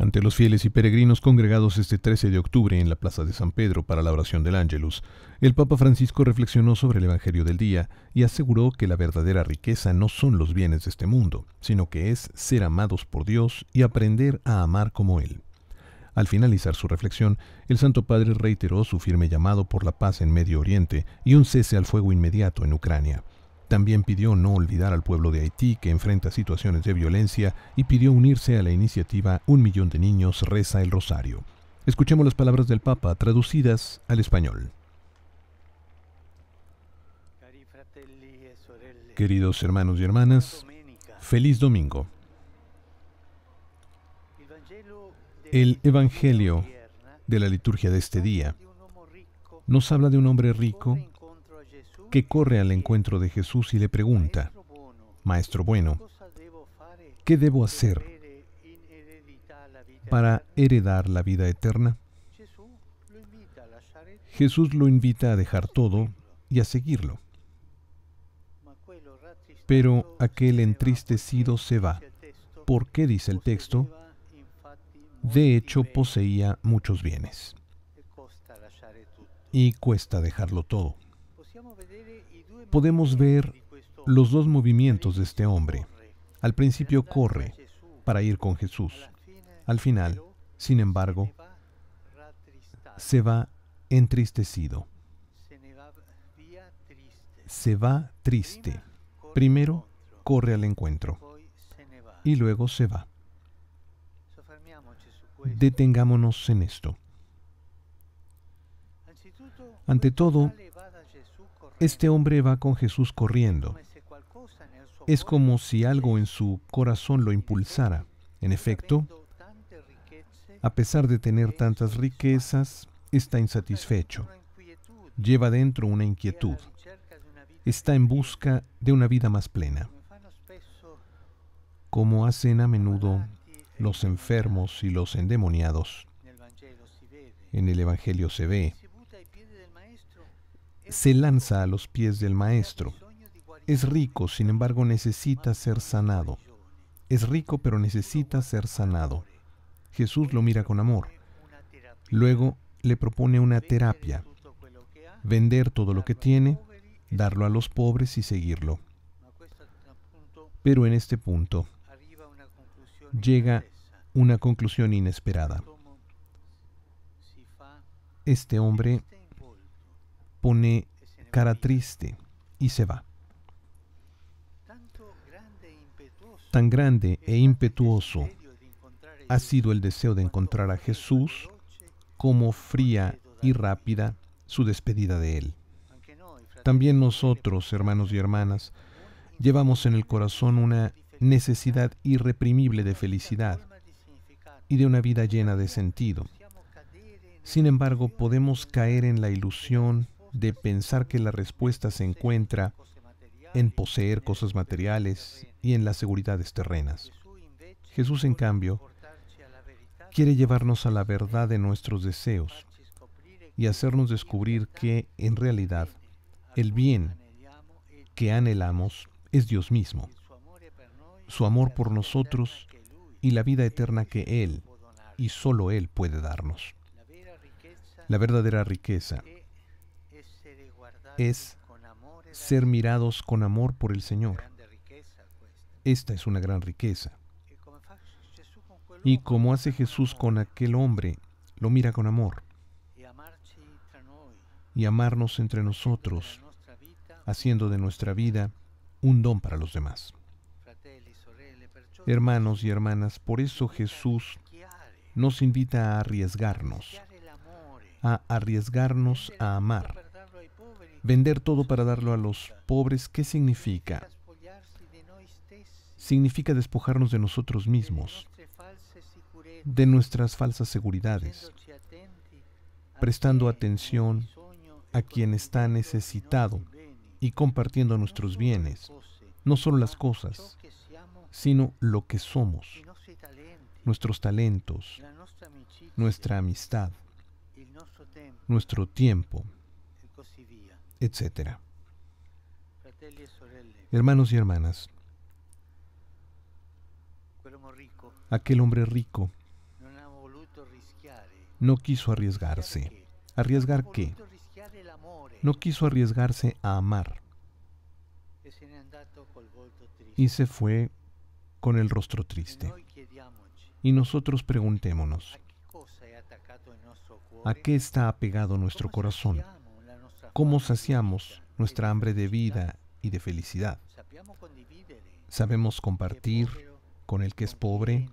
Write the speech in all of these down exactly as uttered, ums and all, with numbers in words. ante los fieles y peregrinos congregados este trece de octubre en la Plaza de San Pedro para la oración del Ángelus, el Papa Francisco reflexionó sobre el Evangelio del Día y aseguró que la verdadera riqueza no son los bienes de este mundo, sino que es ser amados por Dios y aprender a amar como Él. Al finalizar su reflexión, el Santo Padre reiteró su firme llamado por la paz en Medio Oriente y un cese al fuego inmediato en Ucrania. También pidió no olvidar al pueblo de Haití que enfrenta situaciones de violencia y pidió unirse a la iniciativa Un Millón de Niños Reza el Rosario. Escuchemos las palabras del Papa traducidas al español. Queridos hermanos y hermanas, feliz domingo. El Evangelio de la liturgia de este día nos habla de un hombre rico que corre al encuentro de Jesús y le pregunta: Maestro bueno, ¿qué debo hacer para heredar la vida eterna? Jesús lo invita a dejar todo y a seguirlo. Pero aquel entristecido se va. ¿Por qué dice el texto? De hecho, poseía muchos bienes y cuesta dejarlo todo. Podemos ver los dos movimientos de este hombre. Al principio corre para ir con Jesús. Al final, sin embargo, se va entristecido. Se va triste. Primero corre al encuentro y luego se va. Detengámonos en esto. Ante todo, este hombre va con Jesús corriendo. Es como si algo en su corazón lo impulsara. En efecto, a pesar de tener tantas riquezas, está insatisfecho. Lleva dentro una inquietud. Está en busca de una vida más plena. Como hacen a menudo los enfermos y los endemoniados. En el Evangelio se ve. Se lanza a los pies del Maestro. Es rico, sin embargo, necesita ser sanado. Es rico, pero necesita ser sanado. Jesús lo mira con amor. Luego le propone una terapia. Vender todo lo que tiene, darlo a los pobres y seguirlo. Pero en este punto llega una conclusión inesperada. Este hombre pone cara triste y se va. Tan grande e impetuoso ha sido el deseo de encontrar a Jesús como fría y rápida su despedida de Él. También nosotros, hermanos y hermanas, llevamos en el corazón una necesidad irreprimible de felicidad y de una vida llena de sentido. Sin embargo, podemos caer en la ilusión de pensar que la respuesta se encuentra en poseer cosas materiales y en las seguridades terrenas. Jesús, en cambio, quiere llevarnos a la verdad de nuestros deseos y hacernos descubrir que, en realidad, el bien que anhelamos es Dios mismo, su amor por nosotros y la vida eterna que Él y solo Él puede darnos. La verdadera riqueza es ser mirados con amor por el Señor. Esta es una gran riqueza. Y como hace Jesús con aquel hombre, lo mira con amor. Y amarnos entre nosotros, haciendo de nuestra vida un don para los demás. Hermanos y hermanas, por eso Jesús nos invita a arriesgarnos, a arriesgarnos a amar. Vender todo para darlo a los pobres, ¿qué significa? Significa despojarnos de nosotros mismos, de nuestras falsas seguridades, prestando atención a quien está necesitado y compartiendo nuestros bienes, no solo las cosas, sino lo que somos, nuestros talentos, nuestra amistad, nuestro tiempo, etcétera. Hermanos y hermanas, aquel hombre rico No quiso arriesgarse. ¿Arriesgar qué? No quiso arriesgarse a amar. Y se fue con el rostro triste. Y nosotros preguntémonos, ¿a qué está apegado nuestro corazón? ¿Cómo saciamos nuestra hambre de vida y de felicidad? ¿Sabemos compartir con el que es pobre,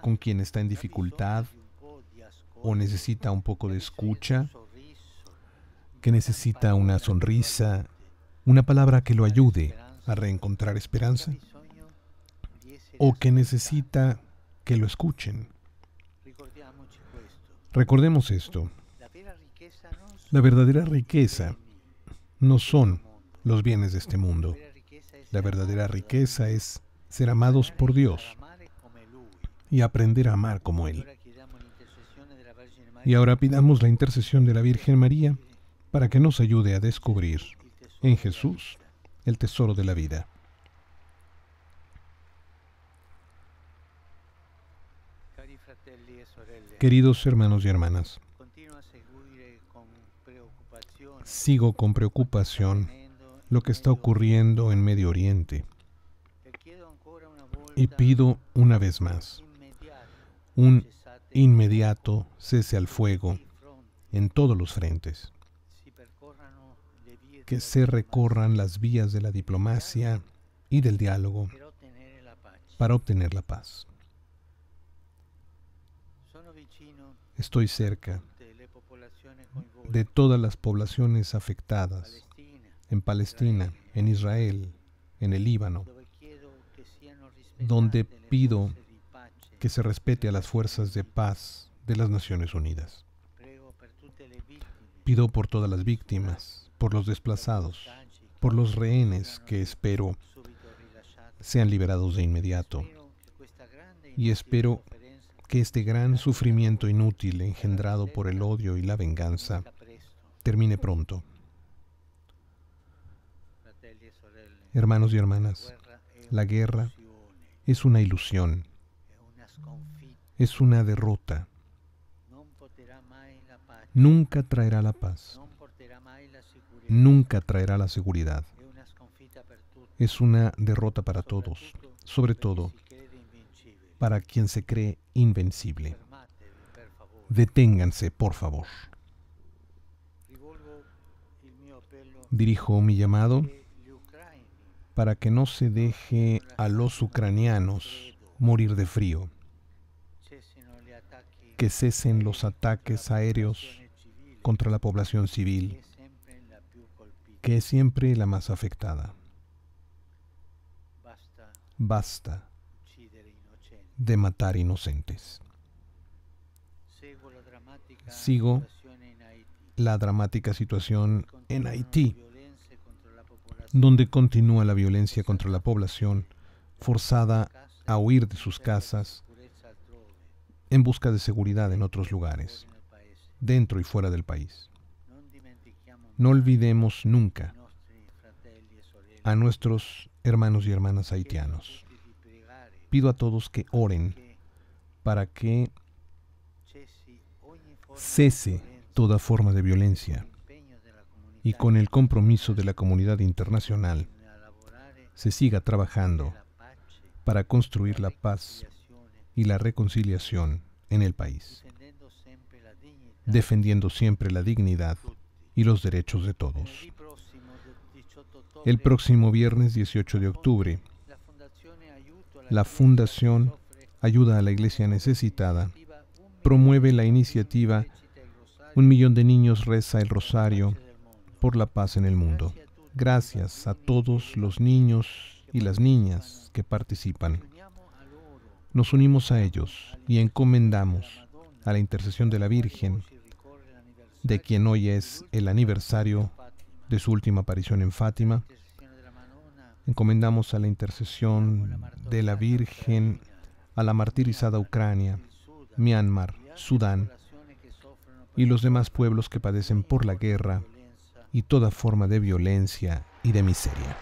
con quien está en dificultad o necesita un poco de escucha, que necesita una sonrisa, una palabra que lo ayude a reencontrar esperanza, o que necesita que lo escuchen? Recordemos esto. La verdadera riqueza no son los bienes de este mundo. La verdadera riqueza es ser amados por Dios y aprender a amar como Él. Y ahora pidamos la intercesión de la Virgen María para que nos ayude a descubrir en Jesús el tesoro de la vida. Queridos hermanos y hermanas, sigo con preocupación lo que está ocurriendo en Medio Oriente y pido una vez más un inmediato cese al fuego en todos los frentes, que se recorran las vías de la diplomacia y del diálogo para obtener la paz. Estoy cerca de todas las poblaciones afectadas en Palestina, en Israel, en el Líbano, donde pido que se respete a las fuerzas de paz de las Naciones Unidas. Pido por todas las víctimas, por los desplazados, por los rehenes que espero sean liberados de inmediato, y espero que este gran sufrimiento inútil engendrado por el odio y la venganza termine pronto. Hermanos y hermanas, la guerra es una ilusión, es una derrota. Nunca traerá la paz, nunca traerá la seguridad. Es una derrota para todos, sobre todo para quien se cree invencible. Deténganse, por favor. Dirijo mi llamado para que no se deje a los ucranianos morir de frío, que cesen los ataques aéreos contra la población civil, que es siempre la más afectada. Basta de matar inocentes. Sigo la dramática situación en Haití, donde continúa la violencia contra la población, forzada a huir de sus casas en busca de seguridad en otros lugares, dentro y fuera del país. No olvidemos nunca a nuestros hermanos y hermanas haitianos. Pido a todos que oren para que cese toda forma de violencia y con el compromiso de la comunidad internacional se siga trabajando para construir la paz y la reconciliación en el país, defendiendo siempre la dignidad y los derechos de todos. El próximo viernes dieciocho de octubre, la Fundación Ayuda a la Iglesia Necesitada promueve la iniciativa Un Millón de Niños Reza el Rosario por la paz en el mundo. Gracias a todos los niños y las niñas que participan. Nos unimos a ellos y encomendamos a la intercesión de la Virgen, de quien hoy es el aniversario de su última aparición en Fátima. Encomendamos a la intercesión de la Virgen a la martirizada Ucrania, Myanmar, Sudán y los demás pueblos que padecen por la guerra y toda forma de violencia y de miseria.